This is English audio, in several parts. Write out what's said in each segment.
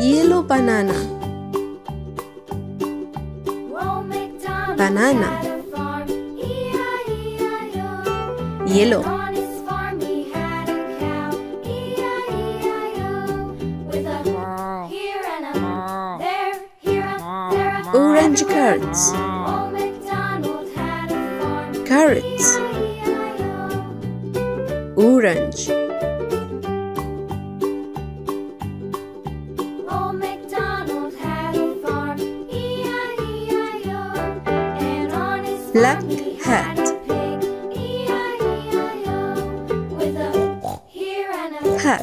Yellow banana. Banana. Yellow. Orange carrots. Carrots. Orange. Black hat. Hat.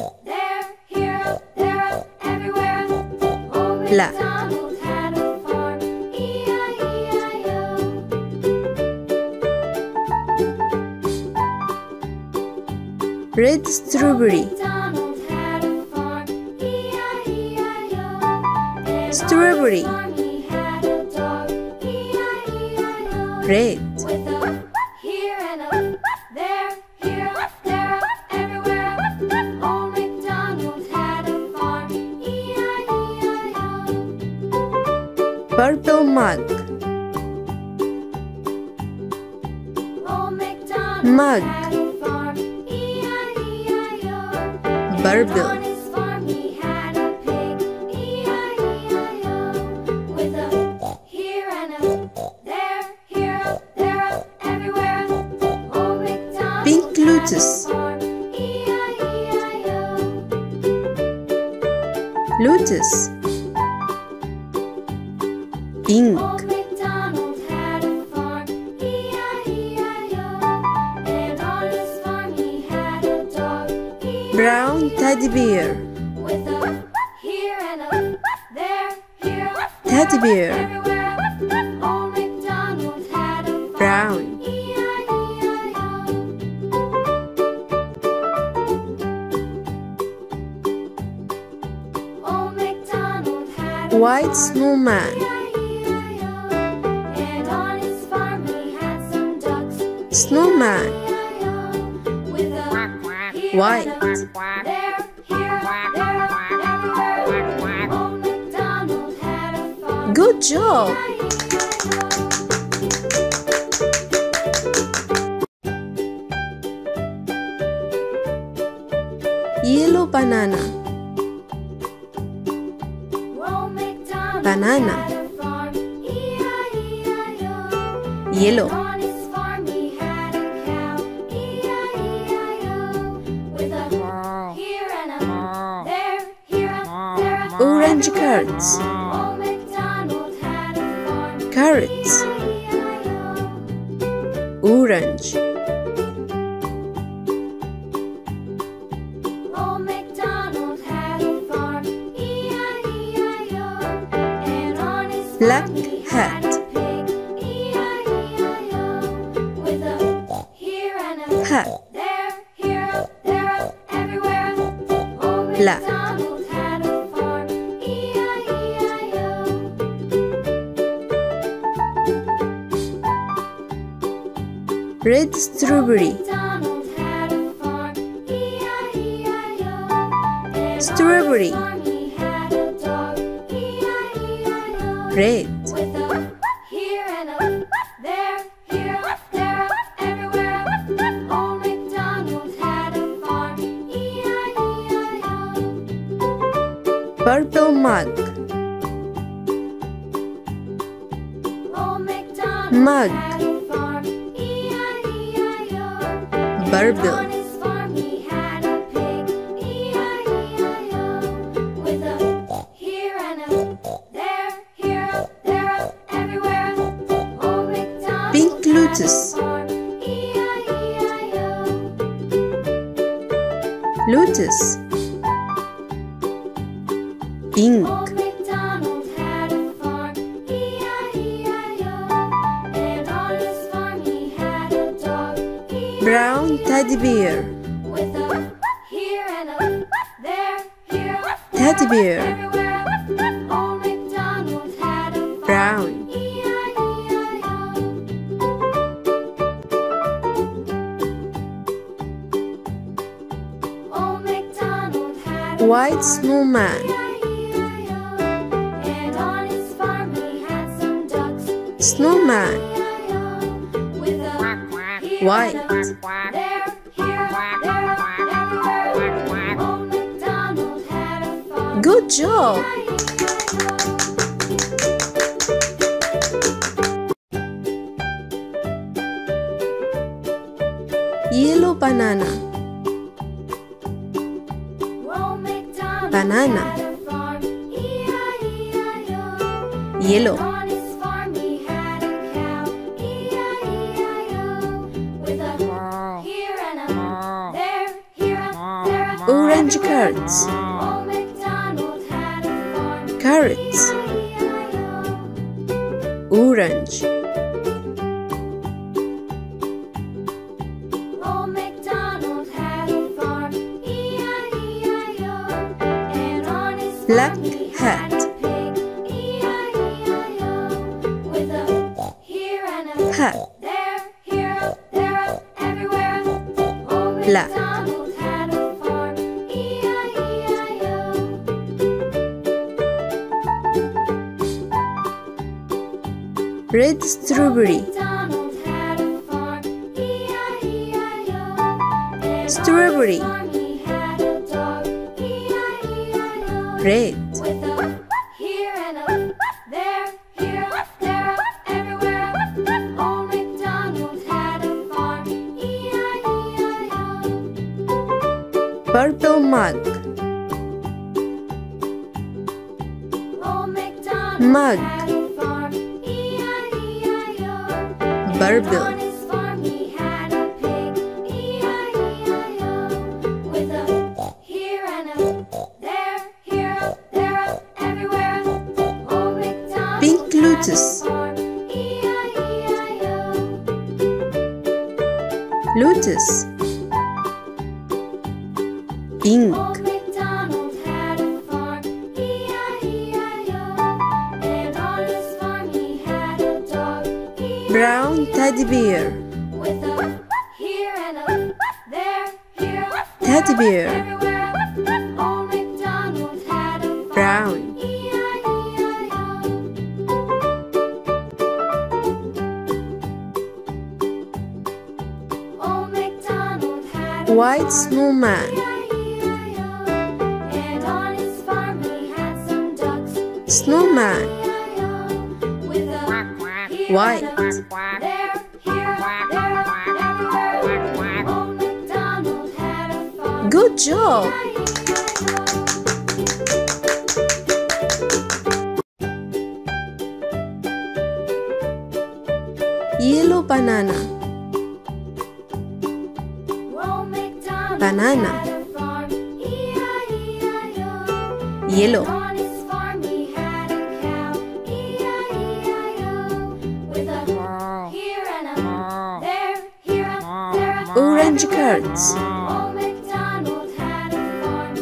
Black. Red strawberry. Strawberry. Red. Here and there, here, there, everywhere. Old MacDonald had a farm. E-I-E-I-O. Purple mug. Old MacDonald mug. Had a farm. E-I-E-I-O. Purple. On his farm he had a pig. E-I-E-I-O. With a here and a there. Pink lotus. Lotus. Pink. Brown teddy bear. Teddy bear. Brown. White snowman. And on his farm he had some ducks. Snowman. With a white. There, here, there, everywhere. Old MacDonald had a farm. Good job. Yellow banana. Banana. Yellow. Orange carrots. Carrots. Orange. Black hat. Hat. Black. Red strawberry. Strawberry. Red. With a here and a there, here, there, everywhere. Old MacDonald had a farm. E-I-E-I-O. Purple mug. Old MacDonald mug. Had a farm. E-I-E-I-O. Purple. On his farm he had a pig. E-I-E-I-O. With a here and a there. Pink lotus. Lotus. Pink. Brown teddy bear. Teddy bear. Brown. White snowman. snowman. White. Good job. Yellow banana. Banana. Yellow. Orange carrots. Carrots. Orange. Black hat. Hat. Black. Red strawberry. Strawberry. Red. Purple mug. Mug. Barbell. Pink lotus. Lotus. Pink. Brown teddy bear. Teddy bear. Brown. White snowman. Snowman. White. Good job. Yellow banana. Banana. Yellow. Orange carrots.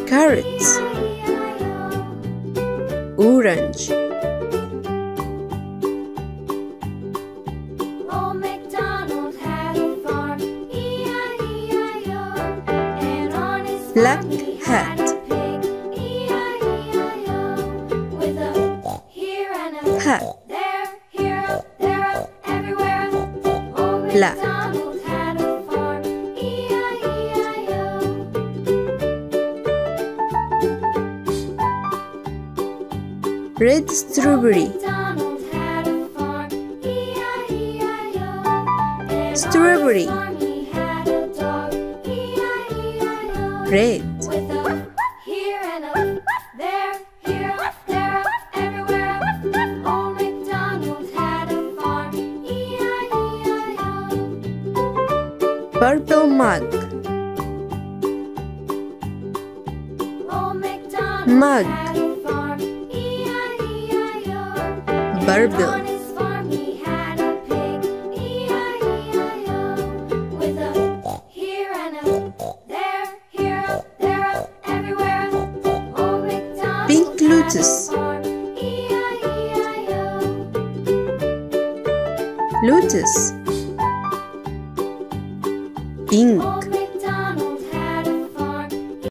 Carrots. Orange. Black hat. Hat. Black. Red strawberry. Strawberry. Red. Purple mug. Mug. Barbell. Pink lotus. Lotus. Pink.